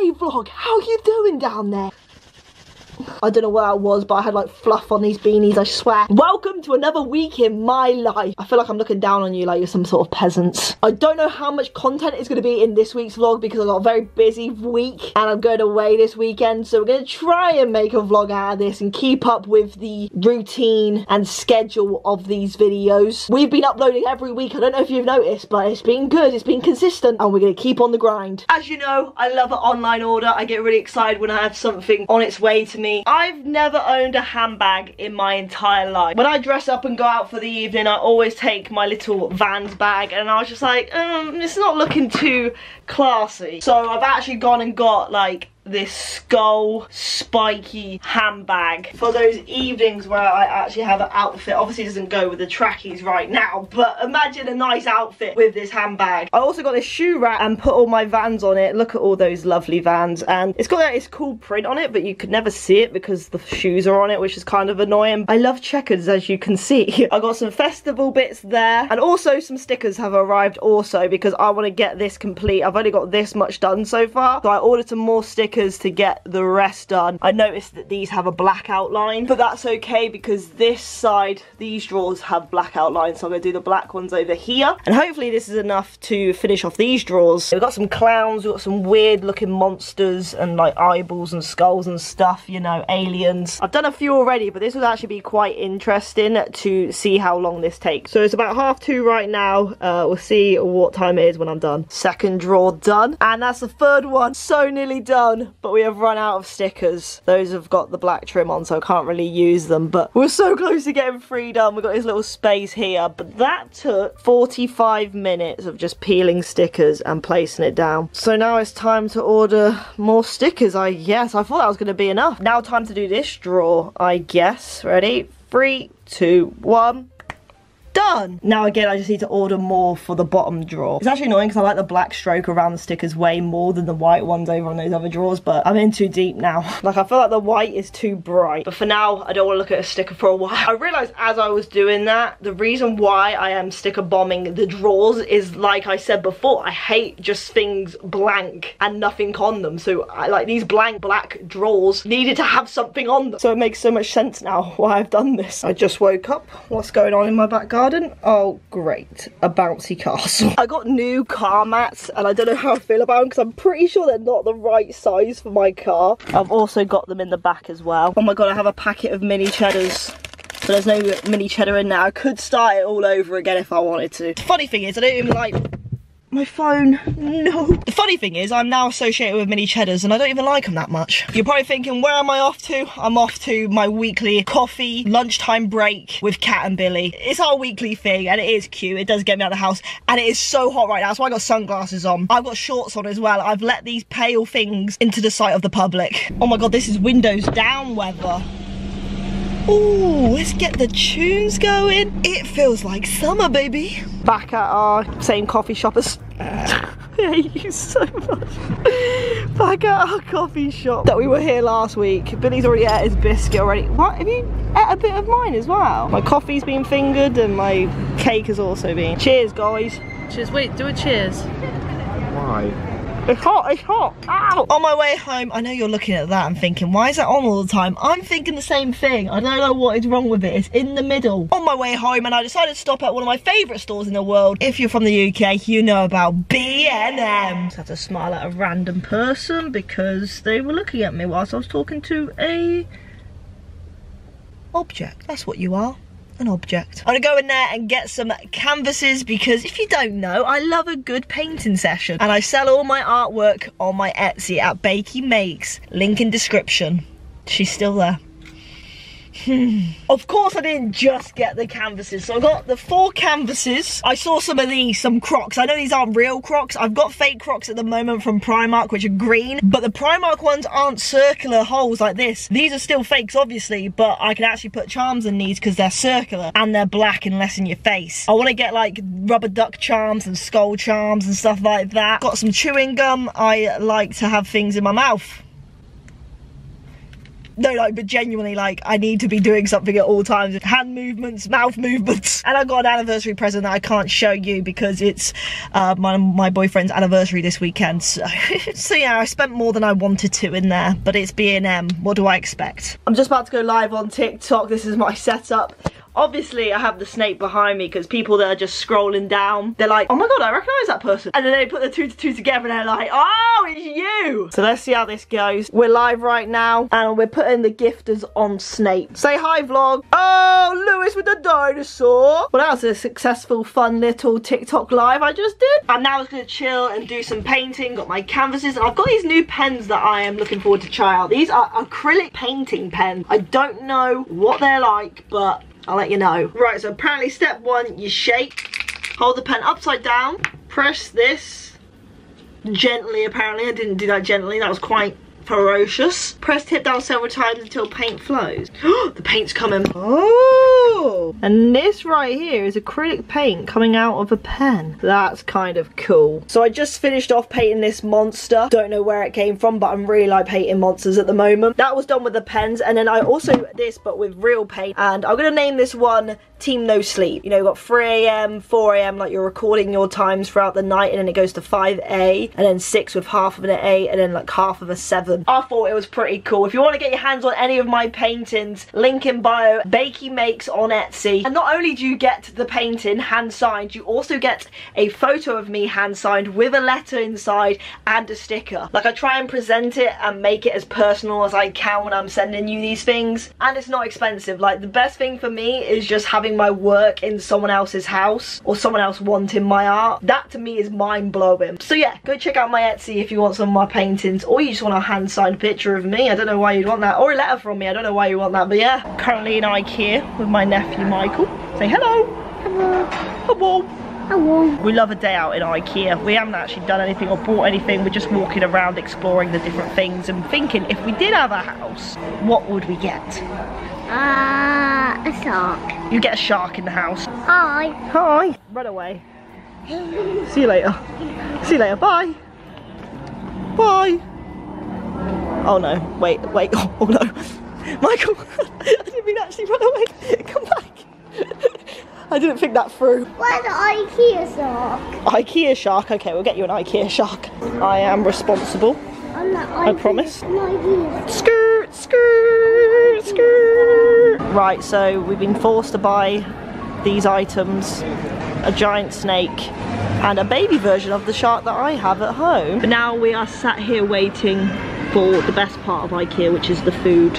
Hey vlog, how you doing down there? I don't know what that was, but I had like fluff on these beanies, I swear. Welcome to another week in my life. I feel like I'm looking down on you like you're some sort of peasants. I don't know how much content is going to be in this week's vlog because I've got a very busy week and I'm going away this weekend. So we're going to try and make a vlog out of this and keep up with the routine and schedule of these videos. We've been uploading every week. I don't know if you've noticed, but it's been good. It's been consistent and we're going to keep on the grind. As you know, I love an online order. I get really excited when I have something on its way to me. I've never owned a handbag in my entire life. When I dress up and go out for the evening, I always take my little Vans bag, and I was just like, it's not looking too classy. So I've actually gone and got like this skull spiky handbag for those evenings where I actually have an outfit. Obviously it doesn't go with the trackies right now, but imagine a nice outfit with this handbag. I also got this shoe rack and put all my Vans on it. Look at all those lovely Vans, and it's got this cool print on it, but you could never see it because the shoes are on it, which is kind of annoying. I love checkers, as you can see. I got some festival bits there, and also some stickers have arrived also because I want to get this complete. I've only got this much done so far, so I ordered some more stickers to get the rest done. I noticed that these have a black outline, but that's okay because this side, these drawers have black outlines, so I'm going to do the black ones over here, and hopefully this is enough to finish off these drawers. So we've got some clowns, we've got some weird looking monsters and like eyeballs and skulls and stuff, you know, aliens. I've done a few already, but this would actually be quite interesting to see how long this takes. So it's about 2:30 right now. We'll see what time it is when I'm done. Second drawer done, and that's the third one. So nearly done, but we have run out of stickers. Those have got the black trim on, so I can't really use them, but we're so close to getting three done. We've got this little space here, but that took 45 minutes of just peeling stickers and placing it down. So now it's time to order more stickers, I guess. I thought that was going to be enough. Now time to do this drawer, I guess. Ready? 3, 2, 1. Done. Now again, I just need to order more for the bottom drawer. It's actually annoying because I like the black stroke around the stickers way more than the white ones over on those other drawers, but I'm in too deep now. Like, I feel like the white is too bright, but for now I don't want to look at a sticker for a while. I realized as I was doing that, the reason why I am sticker bombing the drawers is, like I said before, I hate just things blank and nothing on them. So I like these blank black drawers needed to have something on them, so it makes so much sense now why I've done this. I just woke up. What's going on in my back garden? Oh great, a bouncy castle. I got new car mats and I don't know how I feel about them because I'm pretty sure they're not the right size for my car. I've also got them in the back as well. Oh my god, I have a packet of mini cheddars. So there's no mini cheddar in there. I could start it all over again if I wanted to. Funny thing is, I don't even like my phone. No. The funny thing is, I'm now associated with mini cheddars and I don't even like them that much. You're probably thinking, where am I off to? I'm off to my weekly coffee lunchtime break with Cat and Billy. It's our weekly thing and it is cute. It does get me out of the house, and it is so hot right now, so I got sunglasses on. I've got shorts on as well. I've let these pale things into the sight of the public. Oh my god, this is windows down weather. Ooh, let's get the tunes going. It feels like summer, baby. Back at our same coffee shop as... I hate you so much. Back at our coffee shop that we were here last week. Billy's already ate his biscuit already. What? Have you ate a bit of mine as well? My coffee's been fingered and my cake has also been. Cheers, guys. Cheers. Wait, do a cheers. Why? It's hot, it's hot. Ow! On my way home, I know you're looking at that and thinking, why is that on all the time? I'm thinking the same thing. I don't know what is wrong with it. It's in the middle. On my way home, and I decided to stop at one of my favourite stores in the world. If you're from the UK, you know about B&M. Just had to smile at a random person because they were looking at me whilst I was talking to a object. That's what you are. An object. I'm gonna go in there and get some canvases because, if you don't know, I love a good painting session, and I sell all my artwork on my Etsy at Bakey Makes. Link in description. She's still there. Of course I didn't just get the canvases, so I got the 4 canvases. I saw some of these, some Crocs. I know these aren't real Crocs. I've got fake Crocs at the moment from Primark, which are green, but the Primark ones aren't circular holes like this. These are still fakes, obviously, but I can actually put charms in these because they're circular and they're black and less in your face. I want to get like rubber duck charms and skull charms and stuff like that. Got some chewing gum. I like to have things in my mouth. No, like, but genuinely, like, I need to be doing something at all times. Hand movements, mouth movements. And I got an anniversary present that I can't show you because it's my boyfriend's anniversary this weekend. So yeah, I spent more than I wanted to in there, but it's B&M. What do I expect? I'm just about to go live on TikTok. This is my setup. Obviously, I have the Snape behind me because people that are just scrolling down, they're like, oh my god, I recognise that person. And then they put the two together and they're like, oh, it's you. So let's see how this goes. We're live right now and we're putting the gifters on Snape. Say hi, vlog. Oh, Lewis with the dinosaur. Well, that was a successful, fun little TikTok live I just did. I'm now just going to chill and do some painting. Got my canvases. And I've got these new pens that I am looking forward to try out. These are acrylic painting pens. I don't know what they're like, but I'll let you know. Right, so apparently step one, you shake, hold the pen upside down, press this gently. Apparently I didn't do that gently, that was quite ferocious. Press tip down several times until paint flows. The paint's coming. Oh, and this right here is acrylic paint coming out of a pen. That's kind of cool. So I just finished off painting this monster. Don't know where it came from, but I'm really like painting monsters at the moment. That was done with the pens, and then I also did this but with real paint, and I'm gonna name this one Team No Sleep. You know, you've got 3 a.m, 4 a.m, like you're recording your times throughout the night, and then it goes to 5 a.m, and then 6 with half of an 8, and then like half of a 7. I thought it was pretty cool. If you want to get your hands on any of my paintings, link in bio, Bakey Makes on Etsy. And not only do you get the painting hand signed, you also get a photo of me hand signed with a letter inside and a sticker. Like, I try and present it and make it as personal as I can when I'm sending you these things. And it's not expensive. Like, the best thing for me is just having my work in someone else's house or someone else wanting my art. That to me is mind-blowing. So yeah, go check out my Etsy if you want some of my paintings, or you just want to hand signed picture of me. I don't know why you'd want that, or a letter from me. I don't know why you want that, but yeah. Currently in Ikea with my nephew Michael. Say hello. Hello. Hello. Hello. We love a day out in Ikea. We haven't actually done anything or bought anything. We're just walking around exploring the different things and thinking, if we did have a house, what would we get? A shark. You get a shark in the house. Hi. Hi. Run away. See you later. See you later. Bye. Bye. Oh no, wait, wait, oh no. Michael, I didn't mean actually run away. Come back. I didn't think that through. Where's the Ikea shark? Ikea shark? Okay, we'll get you an Ikea shark. I am responsible. I'm not Ikea. I promise. I'm not Ikea. Skirt, skirt, skirt. Right, so we've been forced to buy these items. A giant snake and a baby version of the shark that I have at home. But now we are sat here waiting for the best part of Ikea, which is the food.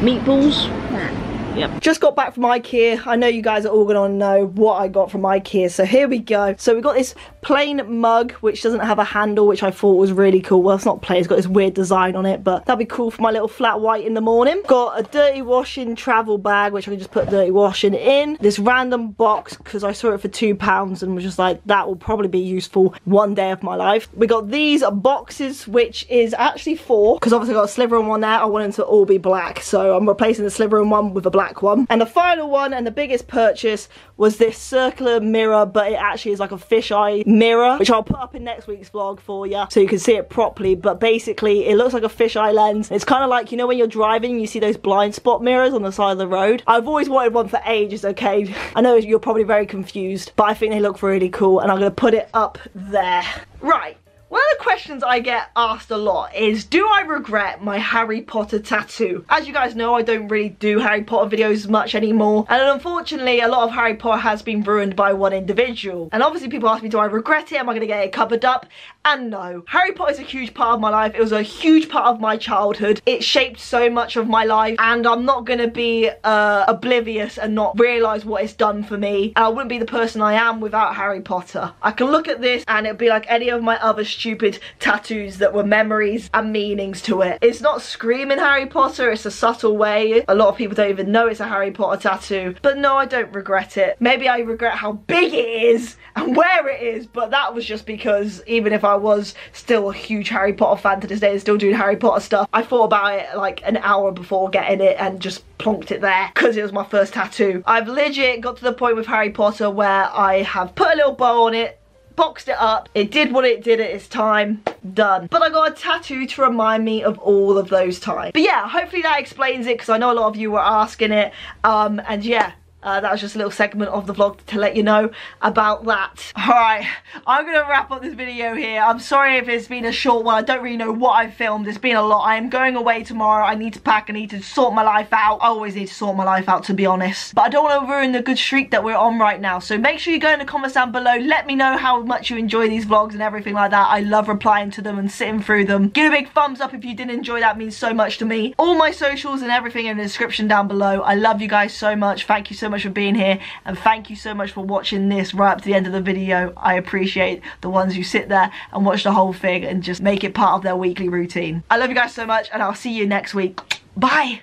Meatballs? Yeah. Yep. Just got back from Ikea. I know you guys are all gonna know what I got from Ikea, so here we go. So we got this plain mug, which doesn't have a handle, which I thought was really cool. Well, it's not plain, it's got this weird design on it, but that'd be cool for my little flat white in the morning. Got a dirty washing travel bag, which I can just put dirty washing in. This random box, because I saw it for £2 and was just like, that will probably be useful one day of my life. We got these boxes, which is actually 4, because obviously I got a sliver in one there. I want them to all be black, so I'm replacing the sliver in one with a black one. And the final one, and the biggest purchase, was this circular mirror, but it actually is like a fisheye mirror, which I'll put up in next week's vlog for you so you can see it properly. But basically it looks like a fisheye lens. It's kind of like, you know, when you're driving, you see those blind spot mirrors on the side of the road. I've always wanted one for ages. Okay, I know you're probably very confused, but I think they look really cool and I'm gonna put it up there. Right, one of the questions I get asked a lot is, do I regret my Harry Potter tattoo? As you guys know, I don't really do Harry Potter videos much anymore, and unfortunately a lot of Harry Potter has been ruined by one individual. And obviously people ask me, do I regret it? Am I gonna get it covered up? And no. Harry Potter is a huge part of my life. It was a huge part of my childhood. It shaped so much of my life, and I'm not gonna be oblivious and not realise what it's done for me. And I wouldn't be the person I am without Harry Potter. I can look at this and it'd be like any of my other stupid tattoos that were memories and meanings to it. It's not screaming Harry Potter, it's a subtle way. A lot of people don't even know it's a Harry Potter tattoo. But no, I don't regret it. Maybe I regret how big it is and where it is, but that was just because even if I was still a huge Harry Potter fan to this day and still doing Harry Potter stuff, I thought about it like an hour before getting it and just plonked it there because it was my first tattoo. I've legit got to the point with Harry Potter where I have put a little bow on it, boxed it up, it did what it did at its time, done. But I got a tattoo to remind me of all of those times. But yeah, hopefully that explains it, because I know a lot of you were asking it, and yeah. That was just a little segment of the vlog to let you know about that. Alright, I'm going to wrap up this video here. I'm sorry if it's been a short one. I don't really know what I filmed. It's been a lot. I am going away tomorrow. I need to pack. I need to sort my life out. I always need to sort my life out, to be honest. But I don't want to ruin the good streak that we're on right now. So make sure you go in the comments down below. Let me know how much you enjoy these vlogs and everything like that. I love replying to them and sitting through them. Give a big thumbs up if you did enjoy. That means so much to me. All my socials and everything in the description down below. I love you guys so much. Thank you so much for being here, and thank you so much for watching this right up to the end of the video. I appreciate the ones who sit there and watch the whole thing and just make it part of their weekly routine. I love you guys so much, and I'll see you next week. Bye.